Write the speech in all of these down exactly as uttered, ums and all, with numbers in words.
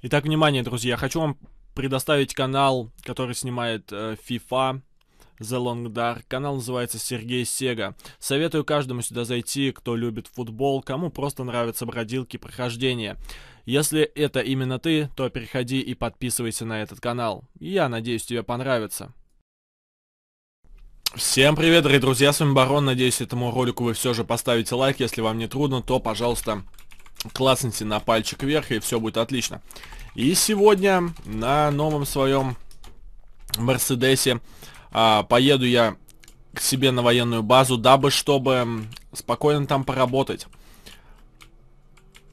Итак, внимание, друзья, хочу вам предоставить канал, который снимает э, FIFA, The Long Dark. Канал называется Сергей Сега. Советую каждому сюда зайти, кто любит футбол, кому просто нравятся бродилки, прохождения. Если это именно ты, то переходи и подписывайся на этот канал. Я надеюсь, тебе понравится. Всем привет, дорогие друзья, с вами Барон. Надеюсь, этому ролику вы все же поставите лайк. Если вам не трудно, то, пожалуйста, клацните на пальчик вверх, и все будет отлично. И сегодня на новом своем Мерседесе а, поеду я к себе на военную базу, дабы, чтобы спокойно там поработать.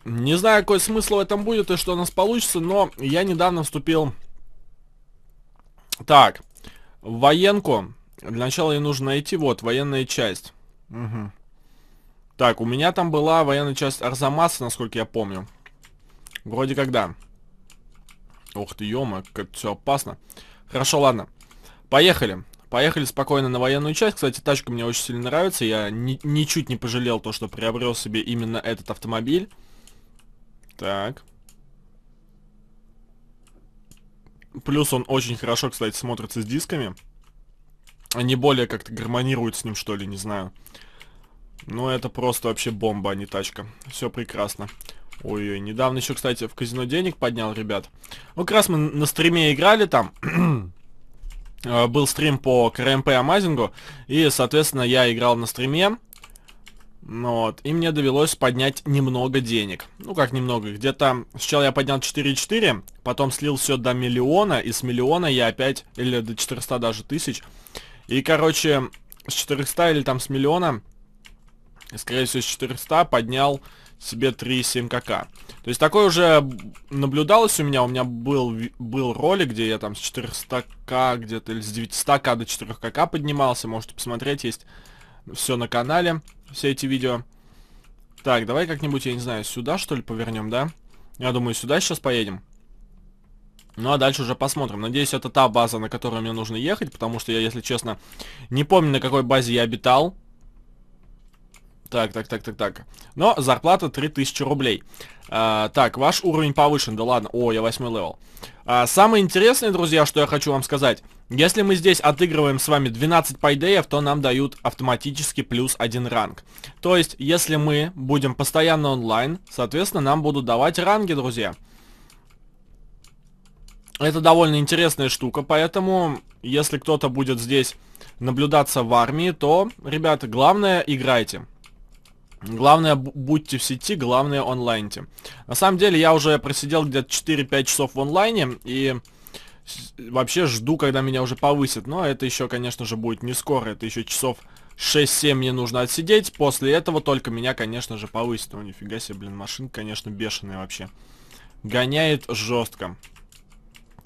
Не знаю, какой смысл в этом будет и что у нас получится, но я недавно вступил так, в военку. Для начала ей нужно найти, вот, военная часть. Угу. Так, у меня там была военная часть Арзамаса, насколько я помню. Вроде как да. Ух ты, ё-моё, как все опасно. Хорошо, ладно. Поехали. Поехали спокойно на военную часть. Кстати, тачка мне очень сильно нравится. Я ни ничуть не пожалел то, что приобрел себе именно этот автомобиль. Так. Плюс он очень хорошо, кстати, смотрится с дисками. Они более как-то гармонируют с ним, что ли, не знаю. Ну, это просто вообще бомба, а не тачка. Все прекрасно. Ой-ой, недавно еще, кстати, в казино денег поднял, ребят. Ну, как раз мы на стриме играли там. Был стрим по КРМП Амазингу. И, соответственно, я играл на стриме. Вот. И мне довелось поднять немного денег. Ну, как немного. Где-то... Сначала я поднял четыре и четыре. Потом слил все до миллиона. И с миллиона я опять... Или до четырёхсот даже тысяч. И, короче, с четырёхсот или там с миллиона... Скорее всего, с четырёхсот поднял себе три и семь копеек. То есть такое уже наблюдалось у меня. У меня был, был ролик, где я там с четырёхсот тысяч где-то, или с девятисот тысяч до четырёх копеек поднимался. Можете посмотреть, есть все на канале, все эти видео. Так, давай как-нибудь, я не знаю, сюда что ли повернем, да? Я думаю, сюда сейчас поедем. Ну а дальше уже посмотрим. Надеюсь, это та база, на которую мне нужно ехать, потому что я, если честно, не помню, на какой базе я обитал. Так, так, так, так, так. Но зарплата три тысячи рублей. А, так, ваш уровень повышен. Да ладно. О, я восьмой левел. А, самое интересное, друзья, что я хочу вам сказать. Если мы здесь отыгрываем с вами двенадцать пайдеев, то нам дают автоматически плюс один ранг. То есть, если мы будем постоянно онлайн, соответственно, нам будут давать ранги, друзья. Это довольно интересная штука, поэтому, если кто-то будет здесь наблюдаться в армии, то, ребята, главное, играйте. Главное, будьте в сети, главное, онлайнте. На самом деле, я уже просидел где-то четыре-пять часов в онлайне, и вообще жду, когда меня уже повысят. Но это еще, конечно же, будет не скоро, это еще часов шесть-семь мне нужно отсидеть. После этого только меня, конечно же, повысят. О, нифига себе, блин, машинка, конечно, бешеная вообще. Гоняет жестко.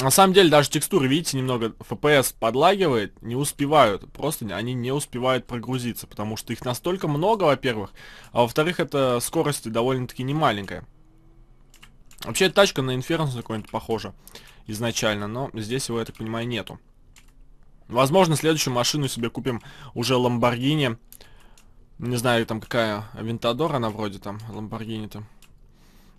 На самом деле, даже текстуры, видите, немного эф пи эс подлагивает, не успевают, просто они не успевают прогрузиться, потому что их настолько много, во-первых, а во-вторых, это скорость довольно-таки немаленькая. Вообще, эта тачка на Infernus какой-нибудь похожа изначально, но здесь его, я так понимаю, нету. Возможно, следующую машину себе купим уже Lamborghini, не знаю, там какая, Aventador она вроде там, Lamborghini-то.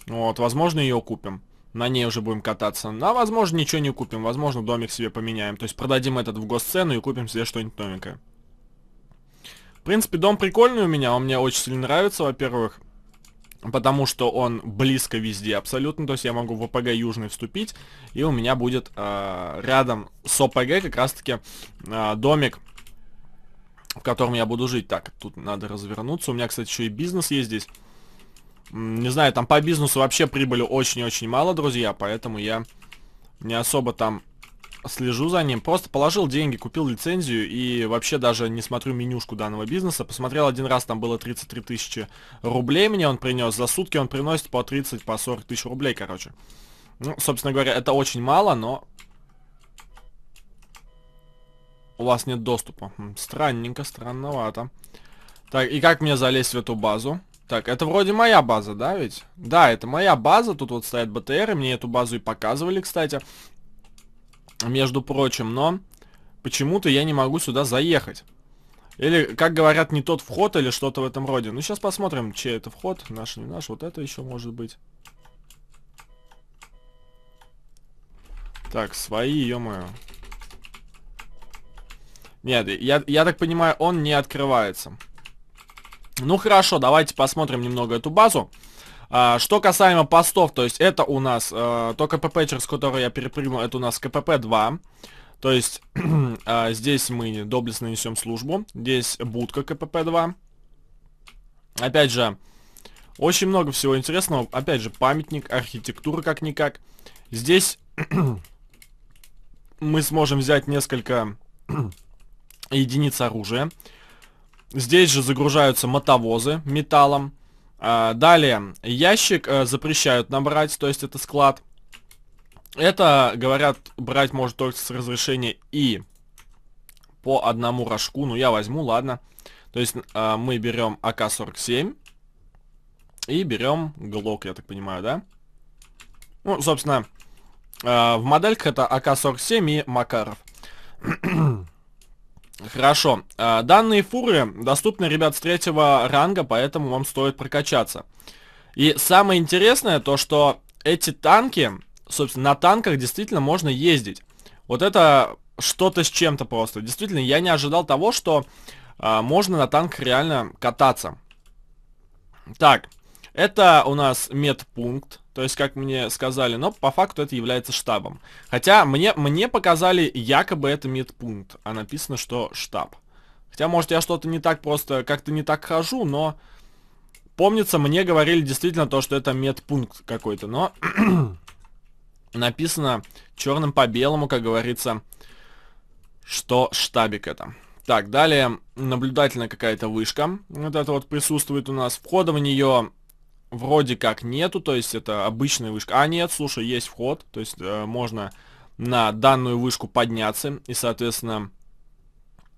Вот, возможно, ее купим. На ней уже будем кататься. А возможно, ничего не купим. Возможно, домик себе поменяем. То есть продадим этот в госцену и купим себе что-нибудь новенькое. В принципе, дом прикольный у меня. Он мне очень сильно нравится, во-первых. Потому что он близко везде абсолютно. То есть я могу в ОПГ Южный вступить. И у меня будет э, рядом с ОПГ как раз-таки э, домик, в котором я буду жить. Так, тут надо развернуться. У меня, кстати, еще и бизнес есть здесь. Не знаю, там по бизнесу вообще прибыли очень-очень мало, друзья, поэтому я не особо там слежу за ним. Просто положил деньги, купил лицензию и вообще даже не смотрю менюшку данного бизнеса. Посмотрел один раз, там было тридцать три тысячи рублей мне он принес. За сутки он приносит по тридцать, по сорок тысяч рублей, короче. Ну, собственно говоря, это очень мало, но... У вас нет доступа. Странненько, странновато. Так, и как мне залезть в эту базу? Так, это вроде моя база, да, ведь? Да, это моя база, тут вот стоят БТРы, мне эту базу и показывали, кстати. Между прочим, но почему-то я не могу сюда заехать. Или, как говорят, не тот вход или что-то в этом роде. Ну, сейчас посмотрим, чей это вход, наш, не наш, вот это еще может быть. Так, свои, ё-моё. Нет, я, я так понимаю, он не открывается. Ну хорошо, давайте посмотрим немного эту базу. А, что касаемо постов, то есть это у нас а, то КПП, через который я перепрыгнул, это у нас КПП два. То есть а, здесь мы доблестно несем службу. Здесь будка КПП два. Опять же, очень много всего интересного. Опять же, памятник, архитектура как-никак. Здесь мы сможем взять несколько единиц оружия. Здесь же загружаются мотовозы металлом. А, далее, ящик а, запрещают нам брать, то есть это склад. Это, говорят, брать может только с разрешения и по одному рожку. Ну, я возьму, ладно. То есть а, мы берем А К сорок семь и берем ГЛОК, я так понимаю, да? Ну, собственно, а, в модельках это А К сорок семь и Макаров. Хорошо. Данные фуры доступны, ребят, с третьего ранга, поэтому вам стоит прокачаться. И самое интересное то, что эти танки, собственно, на танках действительно можно ездить. Вот это что-то с чем-то просто. Действительно, я не ожидал того, что а, можно на танках реально кататься. Так, это у нас медпункт. То есть, как мне сказали, но по факту это является штабом. Хотя мне, мне показали якобы это медпункт, а написано, что штаб. Хотя, может, я что-то не так просто, как-то не так хожу, но... Помнится, мне говорили действительно то, что это медпункт какой-то, но... написано черным по белому, как говорится, что штабик это. Так, далее наблюдательная какая-то вышка. Вот это вот присутствует у нас. Входа в нее... Вроде как нету, то есть это обычная вышка. А нет, слушай, есть вход. То есть э, можно на данную вышку подняться и, соответственно,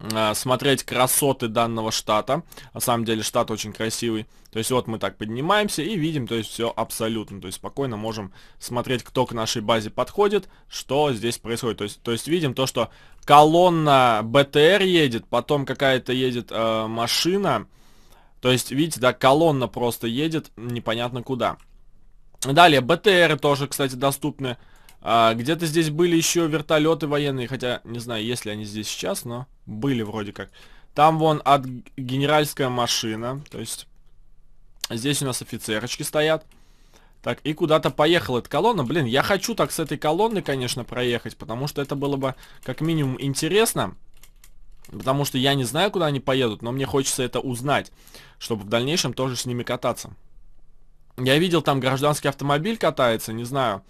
э, смотреть красоты данного штата. На самом деле штат очень красивый. То есть вот мы так поднимаемся и видим, то есть все абсолютно. То есть спокойно можем смотреть, кто к нашей базе подходит, что здесь происходит. То есть, то есть видим то, что колонна Б Т Р едет, потом какая-то едет э, машина. То есть, видите, да, колонна просто едет непонятно куда. Далее, Б Т Р тоже, кстати, доступны. А, где-то здесь были еще вертолеты военные, хотя, не знаю, есть ли они здесь сейчас, но были вроде как. Там вон от генеральская машина, то есть здесь у нас офицерочки стоят. Так, и куда-то поехала эта колонна. Блин, я хочу так с этой колонны, конечно, проехать, потому что это было бы как минимум интересно. Потому что я не знаю, куда они поедут, но мне хочется это узнать, чтобы в дальнейшем тоже с ними кататься. Я видел, там гражданский автомобиль катается, не знаю,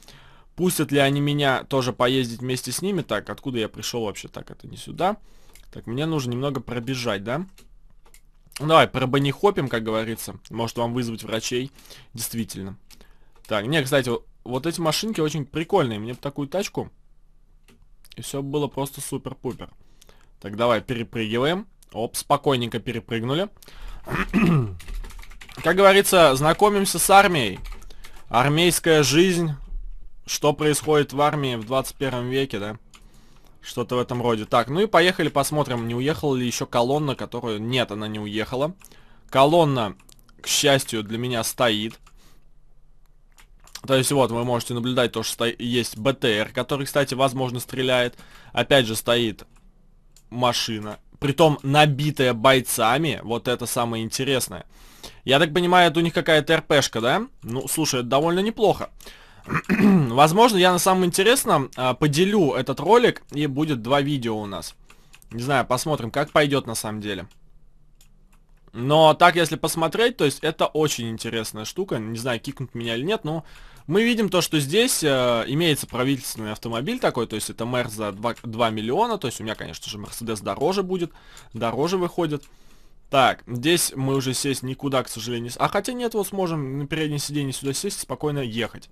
пустят ли они меня тоже поездить вместе с ними. Так, откуда я пришел вообще? Так, это не сюда. Так, мне нужно немного пробежать, да? Давай, пробанихопим, как говорится. Может вам вызвать врачей, действительно. Так, не, кстати, вот, вот эти машинки очень прикольные. Мне бы такую тачку, и все было просто супер-пупер. Так, давай, перепрыгиваем. Оп, спокойненько перепрыгнули. Как говорится, знакомимся с армией. Армейская жизнь. Что происходит в армии в двадцать первом веке, да? Что-то в этом роде. Так, ну и поехали посмотрим, не уехала ли еще колонна, которую... Нет, она не уехала. Колонна, к счастью, для меня стоит. То есть вот, вы можете наблюдать то, что есть Б Т Р, который, кстати, возможно, стреляет. Опять же, стоит... машина, притом набитая бойцами, вот это самое интересное. Я так понимаю, это у них какая-то РПшка, да? Ну, слушай, это довольно неплохо. Возможно, я на самом интересном поделю этот ролик, и будет два видео у нас. Не знаю, посмотрим, как пойдет на самом деле. Но так, если посмотреть, то есть это очень интересная штука. Не знаю, кикнут меня или нет, но мы видим то, что здесь э, имеется правительственный автомобиль такой. То есть это мэр за два миллиона. То есть у меня, конечно же, Мерседес дороже будет. Дороже выходит. Так, здесь мы уже сесть никуда, к сожалению. А хотя нет, вот сможем на переднее сиденье сюда сесть и спокойно ехать.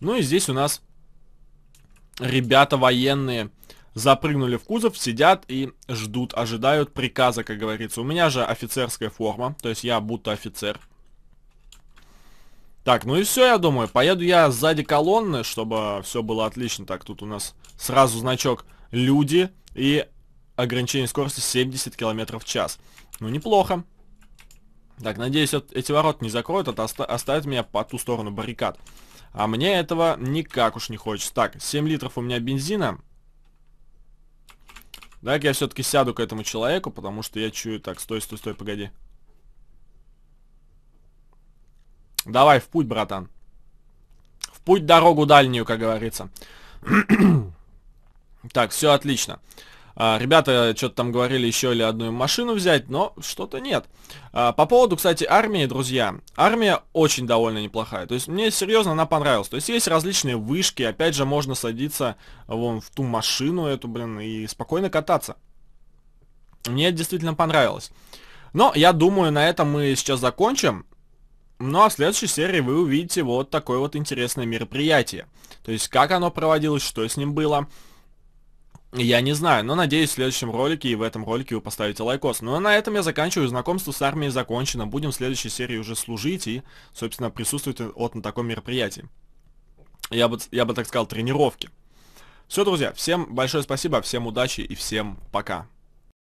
Ну и здесь у нас ребята военные запрыгнули в кузов, сидят и ждут, ожидают приказа, как говорится. У меня же офицерская форма, то есть я будто офицер. Так, ну и все, я думаю. Поеду я сзади колонны, чтобы все было отлично. Так, тут у нас сразу значок «Люди» и ограничение скорости семьдесят километров в час. Ну, неплохо. Так, надеюсь, эти ворота не закроют, а оставят меня по ту сторону баррикад. А мне этого никак уж не хочется. Так, семь литров у меня бензина. Так, я все-таки сяду к этому человеку, потому что я чую... Так, стой, стой, стой, погоди. Давай, в путь, братан. В путь дорогу дальнюю, как говорится. Так, все отлично. А, ребята что-то там говорили еще или одну машину взять, но что-то нет. А, по поводу, кстати, армии, друзья. Армия очень довольно неплохая. То есть мне серьезно она понравилась. То есть есть различные вышки. Опять же, можно садиться вон в ту машину эту, блин, и спокойно кататься. Мне это действительно понравилось. Но я думаю, на этом мы сейчас закончим. Ну а в следующей серии вы увидите вот такое вот интересное мероприятие. То есть как оно проводилось, что с ним было. Я не знаю, но надеюсь, в следующем ролике и в этом ролике вы поставите лайкос. Ну а на этом я заканчиваю. Знакомство с армией закончено. Будем в следующей серии уже служить и, собственно, присутствовать вот на таком мероприятии. Я бы, я бы так сказал, тренировки. Все, друзья, всем большое спасибо, всем удачи и всем пока.